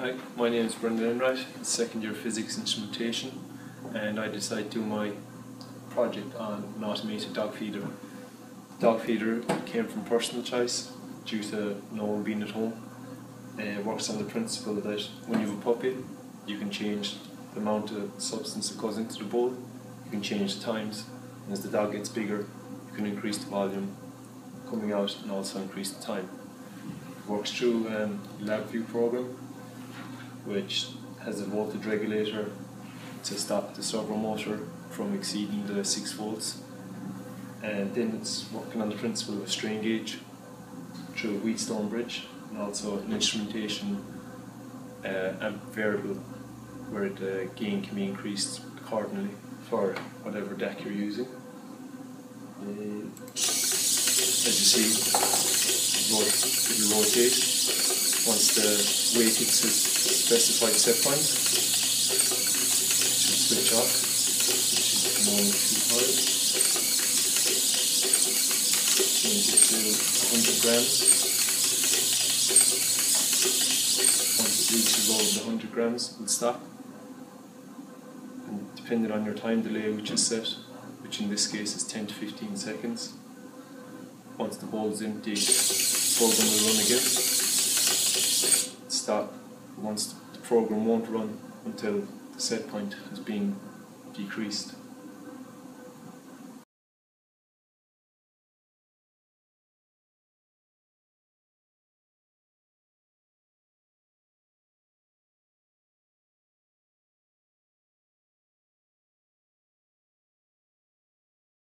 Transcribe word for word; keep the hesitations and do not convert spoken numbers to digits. Hi, my name is Brendan Enright, second year physics instrumentation, and I decided to do my project on an automated dog feeder. Dog feeder came from personal choice due to no one being at home. It works on the principle that when you have a puppy, you can change the amount of substance that goes into the bowl, you can change the times, and as the dog gets bigger, you can increase the volume coming out and also increase the time. It works through um, LabVIEW program, which has a voltage regulator to stop the servo motor from exceeding the six volts. And then it's working on the principle of a strain gauge through Wheatstone bridge, and also an instrumentation uh, amp variable where the gain can be increased accordingly for whatever deck you're using. Uh, as you see, it will rotate once the weight hits its specified set point. It should switch off, which is one two five. Change it to one hundred grams. Once it reaches over the one hundred grams, it will stop. And depending on your time delay, which is set, which in this case is ten to fifteen seconds. Once the bowl is empty, the program will run again. Stop once the program won't run until the set point has been decreased.